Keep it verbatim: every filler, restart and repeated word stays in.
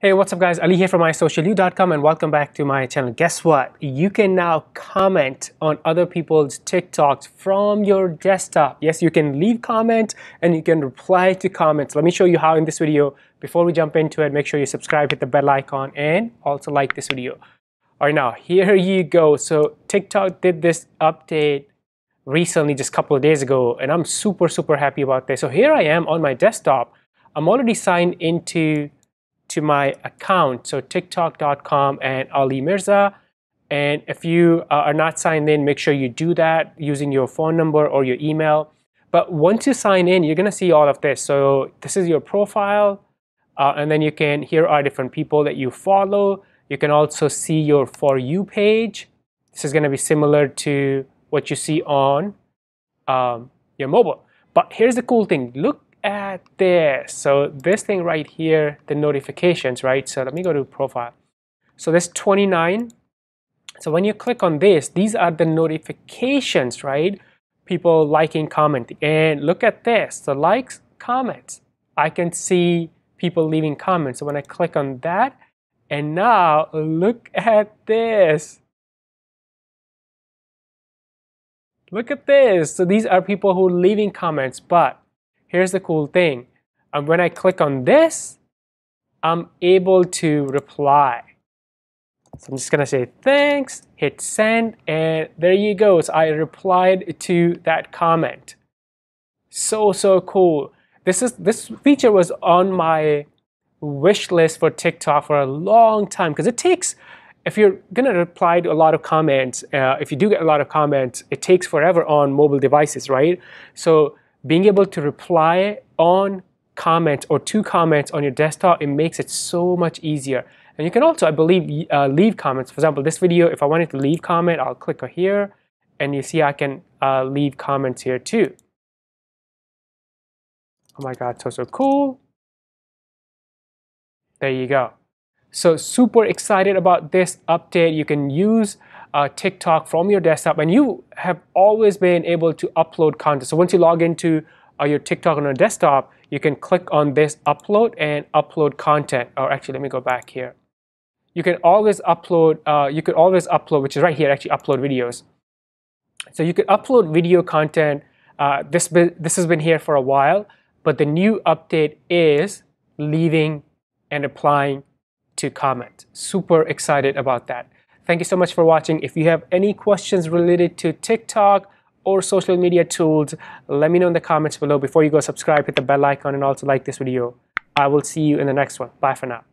Hey, what's up guys, Ali here from i social you dot com and welcome back to my channel. Guess what? You can now comment on other people's TikToks from your desktop. Yes, you can leave comment and you can reply to comments. Let me show you how in this video. Before we jump into it, make sure you subscribe, hit the bell icon and also like this video. All right, now here you go. So TikTok did this update recently, just a couple of days ago, and I'm super, super happy about this. So here I am on my desktop. I'm already signed into to my account, so tiktok dot com and Ali Mirza. And if you uh, are not signed in, make sure you do that using your phone number or your email. But once you sign in, you're gonna see all of this. So this is your profile, uh, and then you can, here are different people that you follow. You can also see your For You page. This is gonna be similar to what you see on um, your mobile. But here's the cool thing, look at this. So this thing right here, the notifications, right? So let me go to profile. So there's twenty-nine. So when you click on this, these are the notifications, right? People liking, commenting. And look at this, the likes, comments. I can see people leaving comments. So when I click on that, and now look at this. Look at this. So these are people who are leaving comments, but here's the cool thing, um, when I click on this, I'm able to reply. So I'm just gonna say thanks, hit send, and there you go. So I replied to that comment. So, so cool. This is this feature was on my wish list for TikTok for a long time, because it takes, if you're gonna reply to a lot of comments, uh, if you do get a lot of comments, it takes forever on mobile devices, right? So being able to reply on comments or to comments on your desktop, it makes it so much easier. And you can also, I believe, uh, leave comments. For example, this video, if I wanted to leave comment, I'll click here and you see I can uh, leave comments here too. Oh my God, so, so cool. There you go. So super excited about this update. You can use uh, TikTok from your desktop, and you have always been able to upload content. So once you log into uh, your TikTok on your desktop, you can click on this upload and upload content. Or actually, let me go back here. You can always upload, uh, you could always upload, which is right here, actually upload videos. So you could upload video content. Uh, this, this has been here for a while, but the new update is leaving and applying to comment. Super excited about that. Thank you so much for watching. If you have any questions related to TikTok or social media tools, let me know in the comments below. Before you go, subscribe, hit the bell icon, and also like this video. I will see you in the next one. Bye for now.